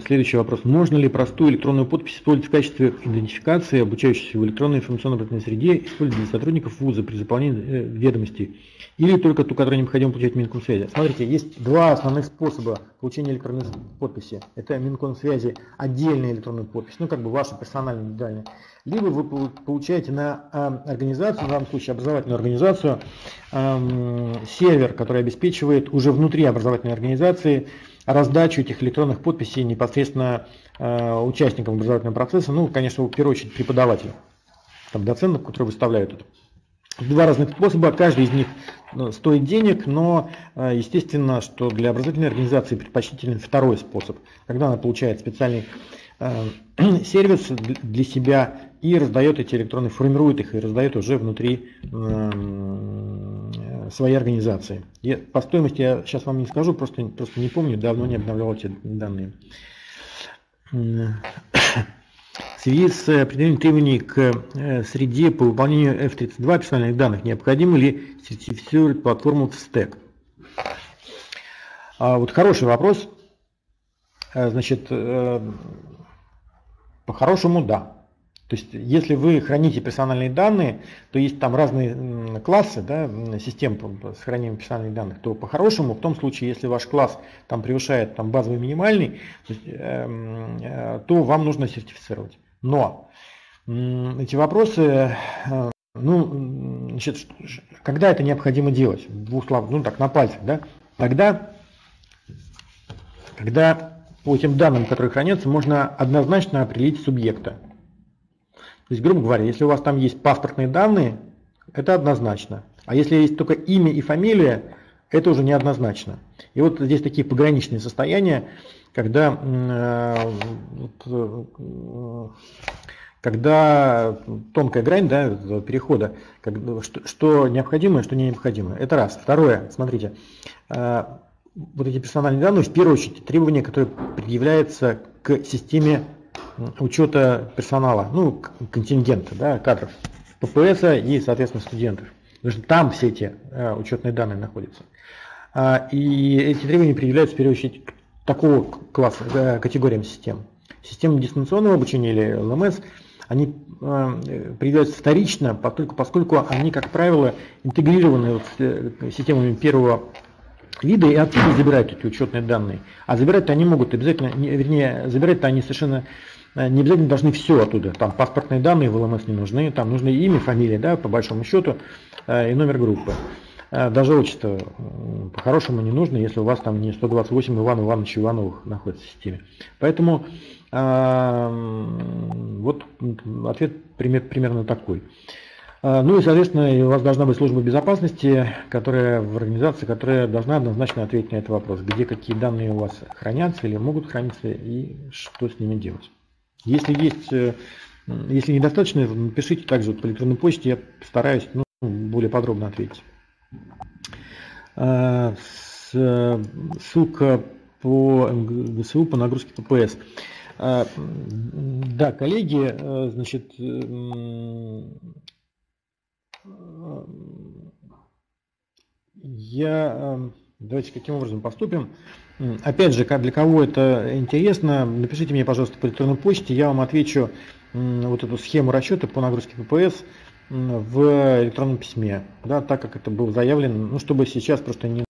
Следующий вопрос. Можно ли простую электронную подпись использовать в качестве идентификации обучающихся в электронной информационно-образовательной среде, использовать для сотрудников вуза при заполнении ведомостей, или только ту, которую необходимо получать в Минкомсвязи? Смотрите, есть два основных способа получения электронной подписи. Это Минкомсвязи отдельная электронная подпись, ну как бы ваша персональная, индивидуальная. Либо вы получаете на организацию, в данном случае образовательную организацию, сервер, который обеспечивает уже внутри образовательной организации раздачу этих электронных подписей непосредственно участникам образовательного процесса, ну, конечно, в первую очередь преподавателям, там, доцентам, которые выставляют это. два разных способа, каждый из них стоит денег, но естественно, что для образовательной организации предпочтителен второй способ, когда она получает специальный сервис для себя и раздает эти электроны, формирует их и раздает уже внутри своей организации. И по стоимости я сейчас вам не скажу, просто не помню, давно не обновлял эти данные. В связи с определением требований к среде по выполнению F32 персональных данных, необходимо ли сертифицировать платформу в стэк? Вот хороший вопрос. Значит, по-хорошему, да. То есть, если вы храните персональные данные, то есть там разные классы, да, систем с хранением персональных данных, то по-хорошему, в том случае, если ваш класс там превышает там, базовый минимальный, то вам нужно сертифицировать. Но эти вопросы, ну, значит, когда это необходимо делать? В двух словах, ну так, на пальцах, да? Тогда, когда по тем данным, которые хранятся, можно однозначно определить субъекта. То есть, грубо говоря, если у вас там есть паспортные данные, это однозначно. А если есть только имя и фамилия, это уже неоднозначно. И вот здесь такие пограничные состояния, когда тонкая грань, да, перехода, что необходимо и что не необходимо. Это раз. Второе, смотрите, вот эти персональные данные, в первую очередь, требования, которые предъявляются к системе учета персонала, ну, контингента, да, кадров, ППС и, соответственно, студентов. Потому что там все эти учетные данные находятся. И эти требования предъявляются, в первую очередь, к такого класса, категориям систем. Системы дистанционного обучения или ЛМС, они предъявляются вторично, поскольку они, как правило, интегрированы с системами первого вида и отсюда забирают эти учетные данные. А забирать-то они могут обязательно, вернее, забирать-то они совершенно не обязательно должны все оттуда. Там паспортные данные в ЛМС не нужны, там нужны имя, фамилия, да, по большому счету, и номер группы. Даже отчество по-хорошему не нужно, если у вас там не 128 Иван Иванович Ивановых находится в системе. Поэтому вот ответ примерно такой. Ну и, соответственно, у вас должна быть служба безопасности, которая в организации, которая должна однозначно ответить на этот вопрос, где какие данные у вас хранятся или могут храниться и что с ними делать. Если недостаточно, напишите также по электронной почте, я постараюсь, ну, более подробно ответить. Ссылка по ГСУ по нагрузке ППС. Да, коллеги, значит, давайте каким образом поступим. Опять же, для кого это интересно, напишите мне, пожалуйста, по электронной почте, я вам отвечу вот эту схему расчета по нагрузке ППС в электронном письме, да, так как это было заявлено, ну, чтобы сейчас просто не